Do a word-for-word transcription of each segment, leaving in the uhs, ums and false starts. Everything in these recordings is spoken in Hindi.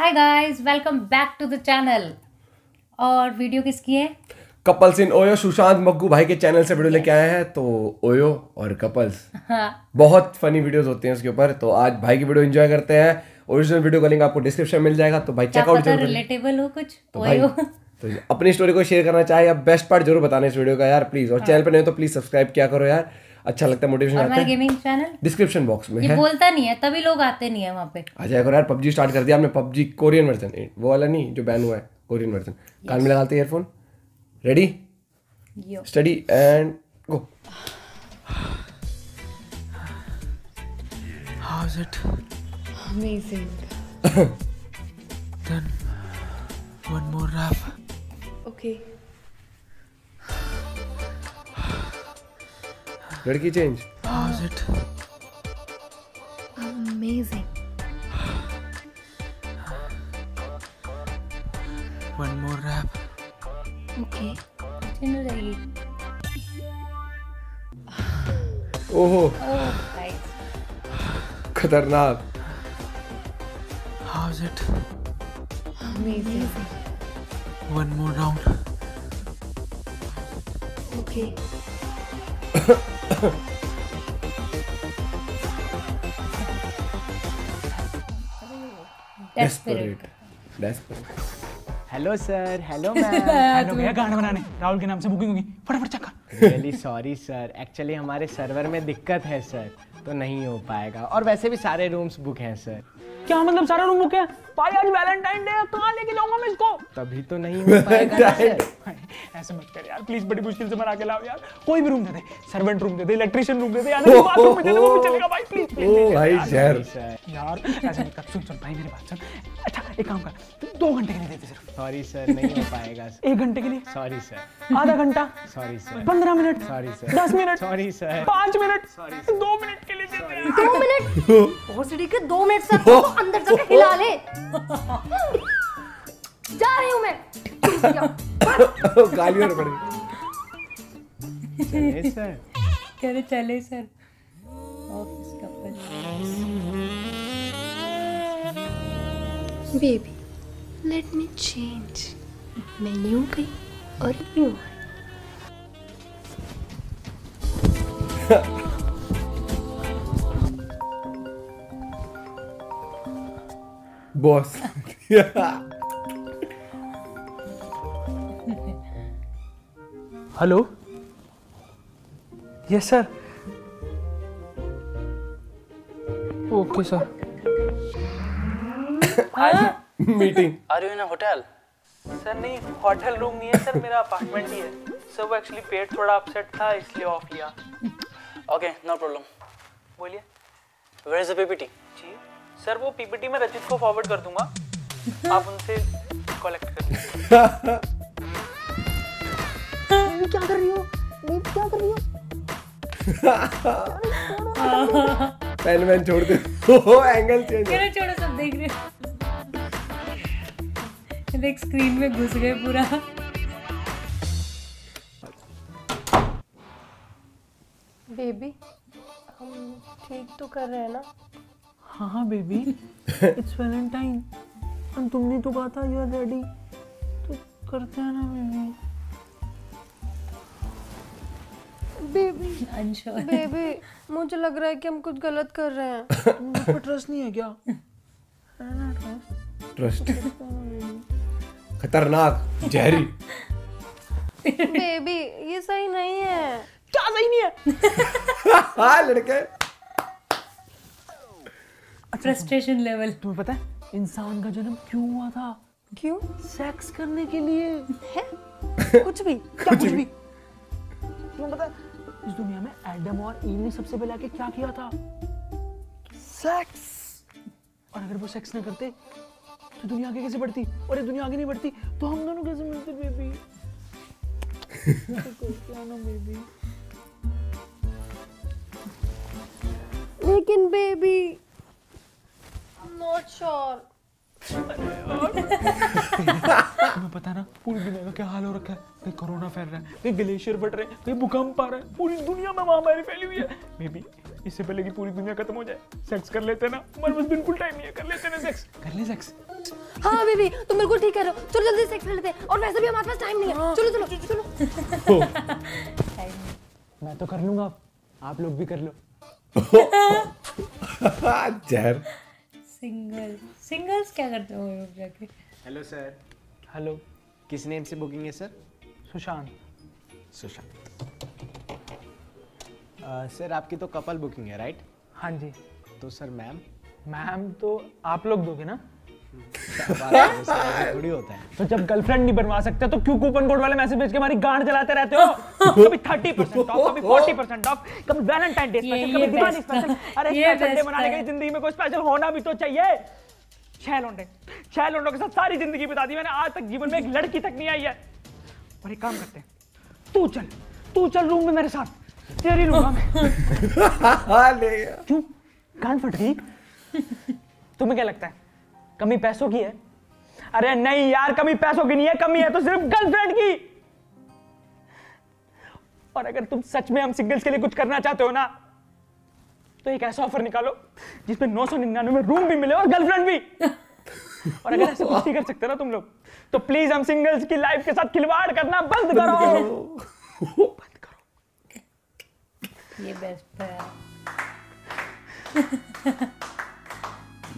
Hi guys, welcome back to the channel. और वीडियो किसकी है? Couples in OYO, Sushant Maggu भाई के चैनल से वीडियो लेके आए हैं। तो ओयो और कपल्स, हाँ, बहुत फनी वीडियोस होते हैं उसके ऊपर। तो आज भाई की वीडियो एंजॉय करते हैं। ओरिजिनल वीडियो का लिंक आपको डिस्क्रिप्शन मिल जाएगा, तो भाई चेकआउट जरूर। रिलेटेबल हो कुछ ओयो तो अपनी स्टोरी को शेयर करना चाहे या बेस्ट पार्ट जरूर बताना इस वीडियो का यार, प्लीज। और चैनल पर नहीं तो प्लीज सब्सक्राइब किया करो यार, अच्छा लगता है, मोटिवेशन आता है। गेमिंग चैनल डिस्क्रिप्शन बॉक्स में है। ये बोलता नहीं है तभी लोग आते नहीं है वहाँ पे। आ जाएगा यार। पबजी स्टार्ट कर दिया हमने, पबजी कोरियन वर्जन, वो वाला नहीं जो बैन हुआ है, कोरियन वर्जन। कान में लगाते earphone, ready study and go. How is it? Amazing. Then one more rap. Okay, लड़की change. How is it? Amazing. One more rap. Okay, चलो जाइए। ओहो, खतरनाक। How is it? Amazing. One more round. Okay. Desperate. Desperate. Hello sir, hello ma'am. भैया गाना बनाने राहुल के नाम से बुकिंग होगी, फटाफट चेक कर। रियली सॉरी सर, एक्चुअली हमारे सर्वर में दिक्कत है सर, तो नहीं हो पाएगा। और वैसे भी सारे रूम्स बुक हैं सर। क्या मतलब सारा रूम बुक है? भाई आज वैलेंटाइन डे है, कहाँ लेके जाऊंगा मैं इसको? तभी तो नहीं हो पाएगा सर। ऐसे मत कर यार प्लीज, बड़ी मुश्किल से मना के लाओ यार। कोई भी रूम दे दे, सर्वेंट रूम दे दे, इलेक्ट्रिशियन रूम दे दे, यानी बाथरूम में चलेगा वो भी चलेगा भाई, प्लीज प्लीज भाई यार यार ऐसे मत कर। सुन सुन भाई मेरी बात सुन, अच्छा एक काम कर, तू दो घंटे के लिए दे दे सर। सॉरी सर, नहीं हो पाएगा सर। एक घंटे के लिए? Sorry sir. आधा घंटा? Sorry sir. पंद्रह मिनट? Sorry sir. दस मिनट? Sorry sir. पाँच मिनट? Sorry sir. दो मिनट के लिए दे दे। दो मिनट? बहुत सीढ़ी के दो मिनट से अंदर जाके हिला ले। जा रही हूँ मैं। गालियाँ पड़ रही। चले चले sir. Office couple. Baby, let me change. मैं न्यू गई और न्यू आई। Boss hello, yes sir, okay sir. Meeting. Are you in a hotel? Sir नहीं, होटल रूम नहीं है सर, मेरा अपार्टमेंट ही है सर। वो एक्चुअली पेट थोड़ा अपसेट था इसलिए ऑफ लिया। Okay, no problem. बोलिए, वेयर इज द पीपीटी? जी सर, वो पीपीटी में रचित को फॉरवर्ड कर दूंगा, आप उनसे कलेक्ट कर लीजिए। क्या कर रही हो? क्या कर रही हो? पहले मैंने छोड़ दे। ओह, एंगल चेंज। चलो छोड़ो, सब देख रहे। देख स्क्रीन में घुस गए पूरा। बेबी, हम ठीक तो कर रहे हैं ना? हाँ हाँ बेबी, इट्स वैलेंटाइन और तुमने तो कहा था यू आर रेडी, तो करते हैं ना बेबी। बेबी बेबी, मुझे लग रहा है कि हम कुछ गलत कर रहे हैं। मुझे ट्रस्ट नहीं है क्या? है ना ट्रस्ट? खतरनाक, जहरी। बेबी ये सही नहीं है। क्या सही नहीं है? हाँ लड़के, फ्रस्ट्रेशन लेवल। तुम्हें पता है इंसान का जन्म क्यों हुआ था? क्यों? सेक्स करने के लिए है? कुछ भी क्या? कुछ भी। तुम्हें पता है इस दुनिया में एडम और ईव ने सबसे पहले आके क्या किया था? सेक्स। और अगर वो सेक्स ना करते तो दुनिया आगे कैसे बढ़ती? और ये दुनिया आगे नहीं बढ़ती तो हम दोनों कैसे मिलते बेबी? लेकिन बेबी Not sure. तुम्हें पता ना पूरी दुनिया का क्या हाल हो रखा है? कहीं कोरोना फैल रहा है, कहीं ग्लेशियर फट रहे हैं, कहीं भूकंप आ रहा है, पूरी दुनिया में महामारी फैली हुई है। बेबी इससे पहले कि पूरी दुनिया खत्म हो जाए सेक्स कर लेते ना, हमारे पास बिल्कुल टाइम नहीं है। कर लेते ना सेक्स? कर ले सेक्स। हाँ बेबी तुम बिल्कुल ठीक कह रहे हो, चलो जल्दी से सेक्स लेते हैं, और वैसे भी हमारे पास टाइम नहीं है, चलो चलो चलो। मैं तो कर लूंगा, आप लोग भी कर लो। जहर सिंगल सिंगल्स क्या करते हो लोग जाके? Hello sir. हेलो, किस नेम से बुकिंग है सर? सुशांत। सुशांत सर, आपकी तो कपल बुकिंग है राइट? हाँ जी। तो सर मैम? मैम तो आप लोग दोगे ना? थोड़ी होता है। तो जब गर्लफ्रेंड नहीं बनवा सकते तो क्यों कूपन कोड वाले मैसेज भेज के हमारी गांड जलाते रहते हो? कभी थर्टी परसेंट ऑफ, कभी फोर्टी परसेंट ऑफ, कभी वैलेंटाइन डे स्पेशल, कभी दिवाली स्पेशल। अरे स्पेशल डे मनाने के लिए जिंदगी में कोई स्पेशल होना भी तो चाहिए। छह लौंडे छह लौंडों के साथ सारी जिंदगी बिता दी मैंने, आज तक जीवन में एक लड़की तक नहीं आई है। और एक काम करते हैं, तू चल तू चल रूम में मेरे साथ, तेरी लूंगा मैं। क्यों गांड फट गई? तुम्हें क्या लगता है कमी पैसों की है? अरे नहीं यार, कमी पैसों की नहीं है, कमी है तो सिर्फ गर्लफ्रेंड की। और अगर तुम सच में हम सिंगल्स के लिए कुछ करना चाहते हो ना, तो एक ऐसा ऑफर निकालो जिसमें नौ सौ निन्यानवे रूम भी मिले और गर्लफ्रेंड भी। और अगर ऐसा कुछ नहीं कर सकते ना तुम लोग, तो प्लीज हम सिंगल्स की लाइफ के साथ खिलवाड़ करना बंद करो, बंद करो। ये बेस्ट है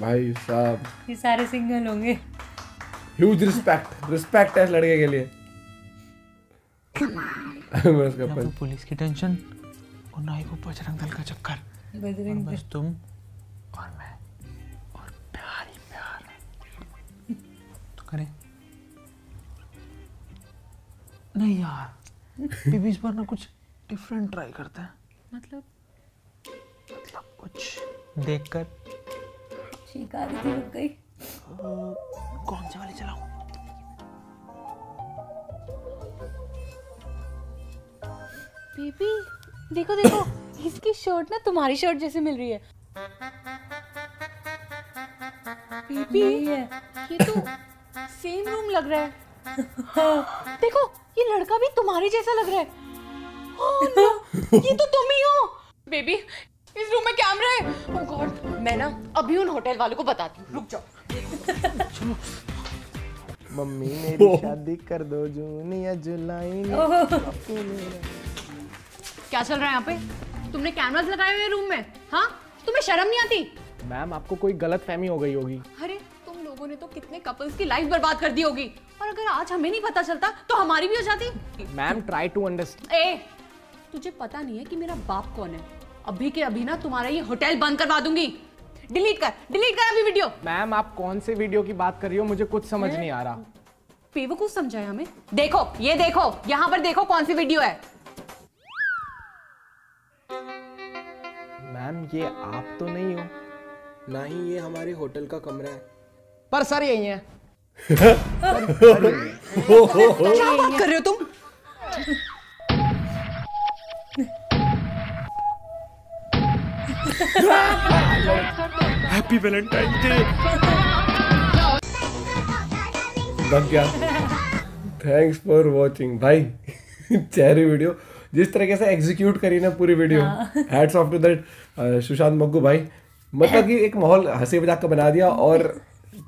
भाई साहब, ये सारे सिंगल होंगे। ह्यूज रिस्पेक्ट, रिस्पेक्ट है इस लड़के के लिए। ना को पुलिस की टेंशन और ना ही को बजरंग दल का चक्कर, बजरंग बस तुम और मैं और प्यार ही प्यार। तो करें नहीं यार, बीबी इस बार ना कुछ डिफरेंट ट्राई करता है। मतलब मतलब कुछ देखकर गई। कौन से वाले चलाऊं? बेबी देखो देखो, इसकी शर्ट ना तुम्हारी शर्ट जैसे मिल रही है। बेबी ये तो सेम रूम लग रहा है। देखो ये लड़का भी तुम्हारी जैसा लग रहा है। oh, no, ये तो तुम ही हो बेबी। इस रूम में कैमरा है। oh God, मैं ना अभी उन होटल वालों को बताती हूँ, रुक जाओ। मम्मी मेरी शादी कर दो जून या जुलाई में। क्या चल रहा है यहाँ पे? तुमने कैमरास लगाए हुए रूम में, हाँ? तुम्हें शर्म नहीं आती? मैम आपको कोई गलत फहमी हो गई होगी। अरे तुम लोगों ने तो कितने कपल्स की लाइफ बर्बाद कर दी होगी, और अगर आज हमें नहीं पता चलता तो हमारी भी हो जाती। Ma'am try to understand. तुझे पता नहीं है कि मेरा बाप कौन है? अभी के अभी ना तुम्हारा ये होटल बंद करवा दूंगी। डिलीट कर, डिलीट कर अभी वीडियो। मैम आप कौन से वीडियो की बात कर रही हो? मुझे कुछ समझ नहीं आ रहा। बेवकूफ समझाया हमें। देखो ये देखो, यहाँ पर देखो कौन सी वीडियो है। मैम ये आप तो नहीं हो? ना ही ये हमारे होटल का कमरा है। पर सर यही है। क्या बात कर रहे हो तुम? Happy Valentine day. बन गया। थैंक्स फॉर वॉचिंग भाई। चेहरी वीडियो जिस तरीके से एग्जीक्यूट करी ना पूरी video, hats off to that Sushant Maggu भाई। मतलब कि एक माहौल हंसी मजाक का बना दिया, और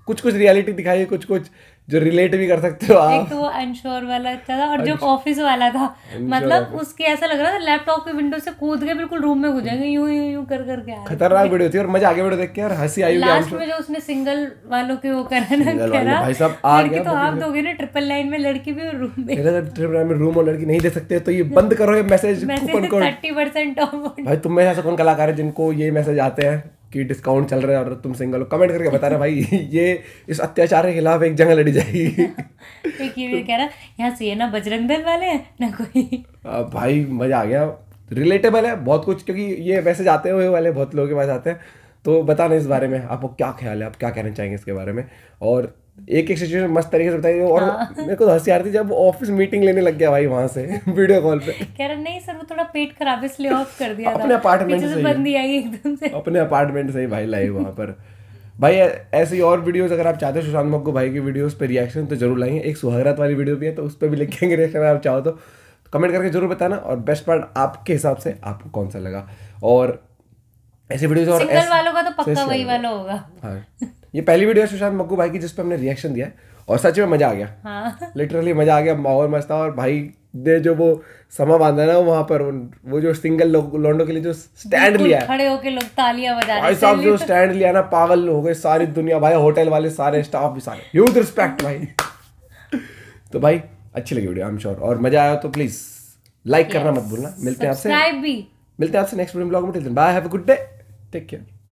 कुछ कुछ रियलिटी दिखाई, कुछ कुछ जो रिलेट भी कर सकते हो आप। एक तो वो अनश्योर वाला था, और जो ऑफिस वाला था, मतलब उसके ऐसा लग रहा था लैपटॉप के विंडो से कूद के बिल्कुल रूम में घुस जाएंगे, यूं यूं यूं कर कर के। खतरनाक वीडियो थी और मजा आ गया वीडियो देख के, और हंसी आई। लास्ट में जो उसने सिंगल वालों के वो करा ना, करा भाई साहब आ गया। तो आप दोगे ना ट्रिपल लाइन में लड़की भी और रूम में, ट्रिपल लाइन में रूम और लड़की नहीं दे सकते, तो ये बंद करो ये message coupon code thirty percent off. भाई तुम में ऐसा कौन कलाकार है जिनको ये मैसेज आते हैं कि डिस्काउंट चल रहा है और तुम सिंगल हो? कमेंट करके बता रहे भाई, ये इस अत्याचार के खिलाफ एक जंग लड़ी जाएगी। एक ये भी कह रहा यहाँ से ये ना बजरंग दल वाले हैं ना कोई। भाई मजा आ गया, रिलेटेबल है बहुत कुछ, क्योंकि ये मैसेज आते हुए वाले बहुत लोगों के पास आते हैं। तो बताना इस बारे में आपको क्या ख्याल है, आप क्या कहना चाहेंगे इसके बारे में, और एक एक सिचुएशन मस्त तरीके से बताइए। और हाँ। मेरे को हंसी आ रही थी जब ऑफिस मीटिंग लेने लग गया भाई वहाँ से वीडियो कॉल पे। कह रहा नहीं सर वो थोड़ा पेट खराब है इसलिए ऑफ कर दिया था। अपने अपार्टमेंट से बंदी आई एकदम से, अपने अपार्टमेंट से ही भाई लाइव वहाँ पर। भाई ऐसी और वीडियोस अगर आप चाहते हो सुशांत मग्गू भाई की वीडियोस पे रिएक्शन तो जरूर लाएंगे। एक सुहागरात वाली वीडियो भी है तो उस पर भी लिखेंगे रिएक्शन, आप चाहो तो कमेंट करके जरूर बताना। और बेस्ट पार्ट आपके हिसाब से आपको कौन सा लगा, और ऐसे वीडियोस और सिंगल वालों का तो पक्का वही वाला होगा। ये पहली वीडियो है सुशांत मग्गू भाई की जिसपे हमने रिएक्शन दिया है और सच में मजा आ गया। हाँ। लिटरली मजा आ गया, माहौल मस्त था। और भाई ने जो वो समा बांधा ना वहाँ पर, वो जो सिंगल लौंडों के लिए जो स्टैंड लिया, खड़े होके लोग तालियां बजा रहे भाई साहब, जो स्टैंड लिया ना पागल हो गए सारी दुनिया भाई, होटल वाले सारे स्टाफ भी सारे, ह्यूज रिस्पेक्ट भाई। तो भाई अच्छी लगी वीडियो आई एम श्योर, और मजा आया तो प्लीज लाइक करना मत भूलना। मिलते हैं आपसे मिलते हैं आपसे नेक्स्ट वीडियो ब्लॉग में। Bye, have a good day, take care.